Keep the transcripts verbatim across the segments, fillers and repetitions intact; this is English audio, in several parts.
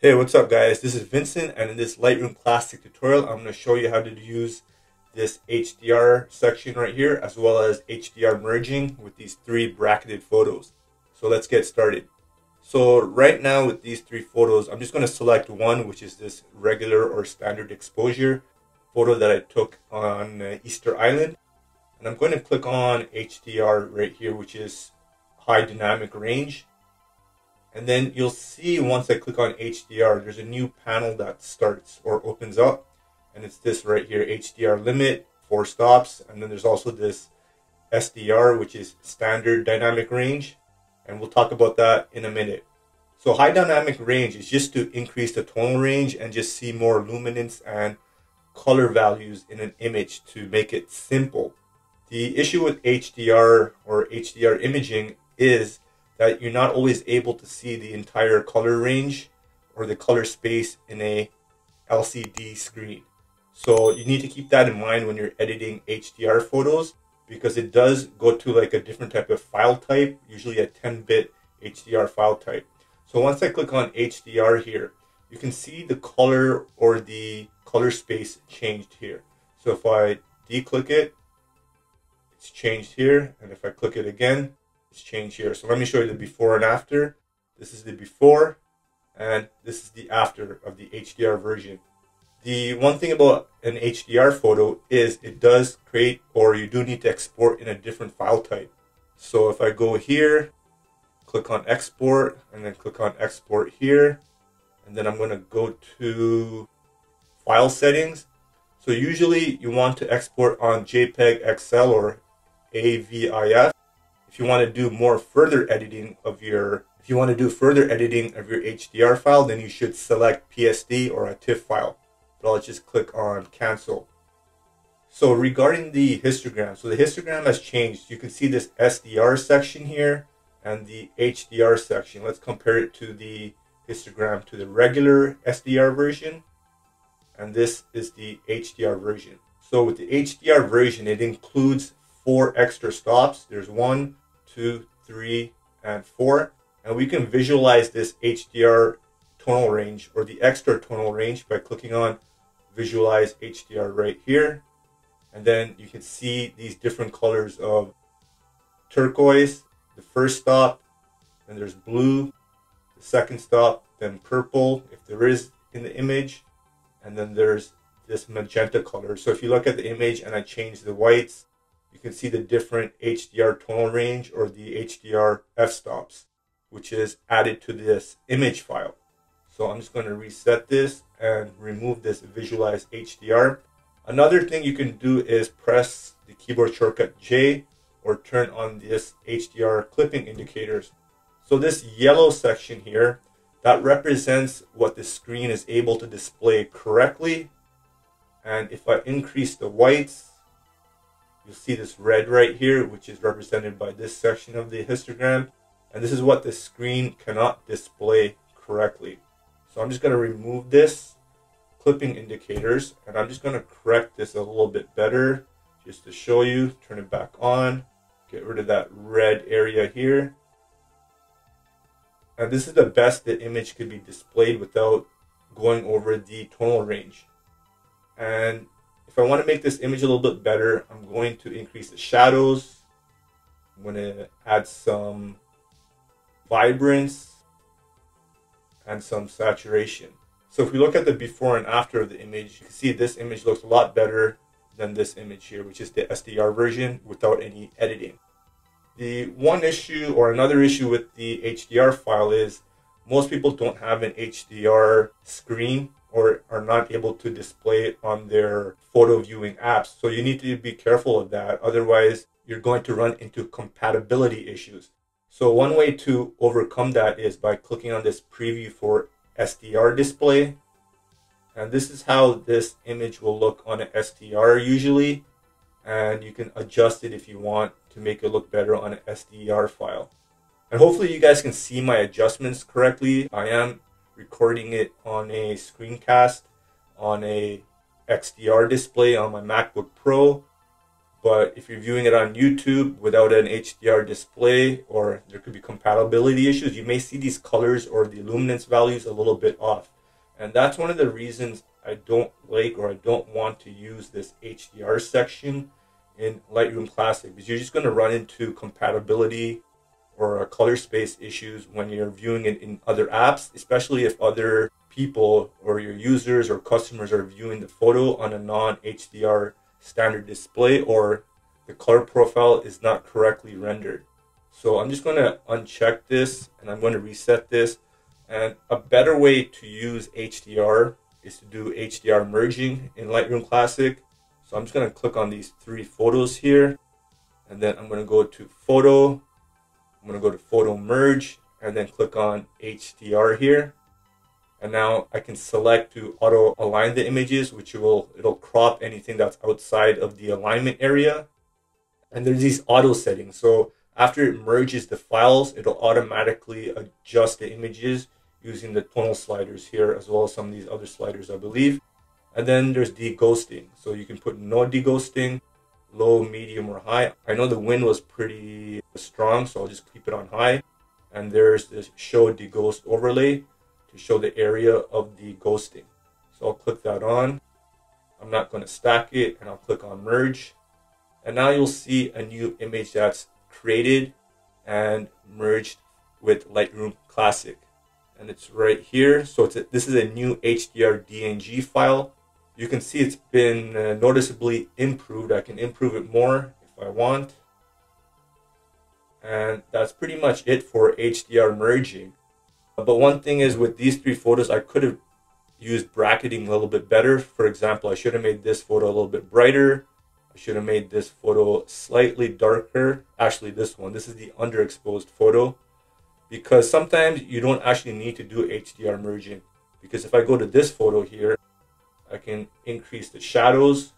Hey, what's up guys? This is Vincent, and in this Lightroom Classic tutorial, I'm going to show you how to use this H D R section right here, as well as H D R merging with these three bracketed photos. So let's get started. So right now with these three photos, I'm just going to select one, which is this regular or standard exposure photo that I took on Easter Island. And I'm going to click on H D R right here, which is high dynamic range. And then you'll see once I click on H D R, there's a new panel that starts or opens up. And it's this right here, H D R limit, four stops. And then there's also this S D R, which is standard dynamic range. And we'll talk about that in a minute. So high dynamic range is just to increase the tonal range and just see more luminance and color values in an image to make it simple. The issue with H D R or H D R imaging is that you're not always able to see the entire color range or the color space in a L C D screen. So you need to keep that in mind when you're editing H D R photos, because it does go to like a different type of file type, usually a ten bit H D R file type. So once I click on H D R here, you can see the color or the color space changed here. So if I de-click it, it's changed here. And if I click it again, it's changed here. So let me show you the before and after. This is the before, and this is the after of the H D R version. The one thing about an H D R photo is it does create, or you do need to export in a different file type. So if I go here, click on export, and then click on export here, and then I'm going to go to file settings. So usually you want to export on JPEG, X L, or A V I F. If you want to do more further editing of your, if you want to do further editing of your H D R file, then you should select P S D or a TIFF file. But I'll just click on cancel. So regarding the histogram, so the histogram has changed. You can see this S D R section here and the H D R section. Let's compare it to the histogram to the regular S D R version. And this is the H D R version. So with the H D R version, it includes four extra stops. There's one, two, three, and four. And we can visualize this H D R tonal range or the extra tonal range by clicking on visualize H D R right here. And then you can see these different colors of turquoise, the first stop, and there's blue, the second stop, then purple, if there is in the image, and then there's this magenta color. So if you look at the image and I change the whites, you can see the different H D R tonal range or the H D R f-stops, which is added to this image file. So I'm just going to reset this and remove this visualize H D R. Another thing you can do is press the keyboard shortcut J or turn on this H D R clipping indicators. So this yellow section here, that represents what the screen is able to display correctly. And if I increase the whites, you'll see this red right here, which is represented by this section of the histogram. And this is what the screen cannot display correctly. So I'm just going to remove this clipping indicators, and I'm just going to correct this a little bit better just to show you. Turn it back on, get rid of that red area here. And this is the best the image could be displayed without going over the tonal range. And if I want to make this image a little bit better, I'm going to increase the shadows. I'm going to add some vibrance and some saturation. So if we look at the before and after of the image, you can see this image looks a lot better than this image here, which is the S D R version without any editing. The one issue or another issue with the H D R file is most people don't have an H D R screen, or are not able to display it on their photo viewing apps. So you need to be careful of that. Otherwise, you're going to run into compatibility issues. So one way to overcome that is by clicking on this preview for S D R display. And this is how this image will look on an S D R usually. And you can adjust it if you want to make it look better on an S D R file. And hopefully you guys can see my adjustments correctly. I am recording it on a screencast on a X D R display on my MacBook Pro, But if you're viewing it on YouTube without an H D R display, or there could be compatibility issues, you may see these colors or the luminance values a little bit off. And that's one of the reasons I don't like, or I don't want to use this H D R section in Lightroom Classic, because you're just going to run into compatibility or color space issues when you're viewing it in other apps, especially if other people or your users or customers are viewing the photo on a non-H D R standard display, or the color profile is not correctly rendered. So I'm just going to uncheck this and I'm going to reset this. And a better way to use H D R is to do H D R merging in Lightroom Classic. So I'm just going to click on these three photos here, and then I'm going to go to photo. I'm going to go to photo merge and then click on H D R here. And now I can select to auto align the images, which will, it'll crop anything that's outside of the alignment area. And there's these auto settings. So after it merges the files, it'll automatically adjust the images using the tonal sliders here, as well as some of these other sliders, I believe. And then there's deghosting. So you can put no deghosting, low, medium, or high. I know the wind was pretty strong, so I'll just keep it on high. And there's this show deghost overlay to show the area of the ghosting. So I'll click that on. I'm not going to stack it, and I'll click on merge. And now you'll see a new image that's created and merged with Lightroom Classic. And it's right here. So it's a, this is a new H D R D N G file. You can see it's been uh, noticeably improved. I can improve it more if I want. And that's pretty much it for H D R merging. But one thing is, with these three photos, I could have used bracketing a little bit better. For example, I should have made this photo a little bit brighter. I should have made this photo slightly darker. Actually, this one, this is the underexposed photo, because sometimes you don't actually need to do H D R merging. Because if I go to this photo here, I can increase the shadows,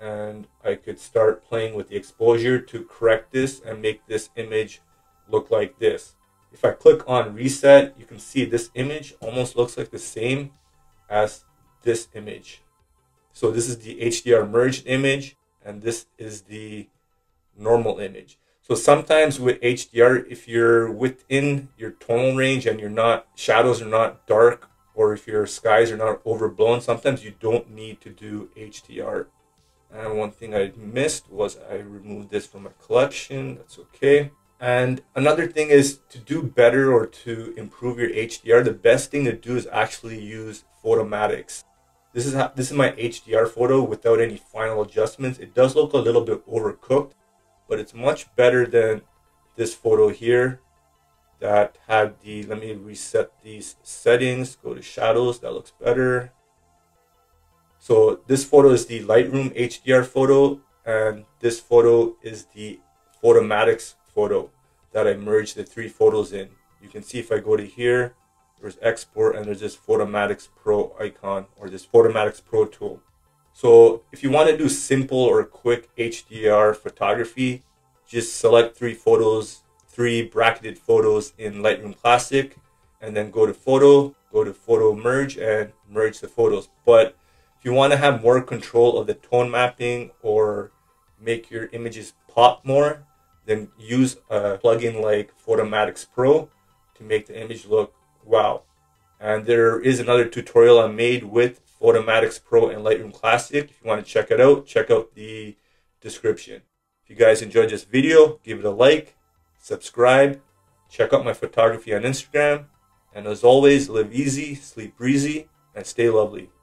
and I could start playing with the exposure to correct this and make this image look like this. If I click on reset, you can see this image almost looks like the same as this image. So this is the H D R merged image, and this is the normal image. So sometimes with H D R, if you're within your tonal range and you're not, shadows are not dark, or if your skies are not overblown, sometimes you don't need to do H D R. And one thing I missed was I removed this from my collection. That's okay. And another thing is, to do better or to improve your H D R, the best thing to do is actually use Photomatix. This is, how, this is my H D R photo without any final adjustments. It does look a little bit overcooked, but it's much better than this photo here that had the, let me reset these settings, go to shadows, that looks better. So this photo is the Lightroom H D R photo, and this photo is the Photomatix photo that I merged the three photos in. You can see if I go to here, there's export, and there's this Photomatix Pro icon, or this Photomatix Pro tool. So if you want to do simple or quick H D R photography, just select three photos, three bracketed photos in Lightroom Classic, and then go to photo, go to photo merge, and merge the photos. But if you want to have more control of the tone mapping or make your images pop more, then use a plugin like Photomatix Pro to make the image look wow. And there is another tutorial I made with Photomatix Pro and Lightroom Classic. If you want to check it out, check out the description. If you guys enjoyed this video, give it a like, subscribe, check out my photography on Instagram, and as always, live easy, sleep breezy, and stay lovely.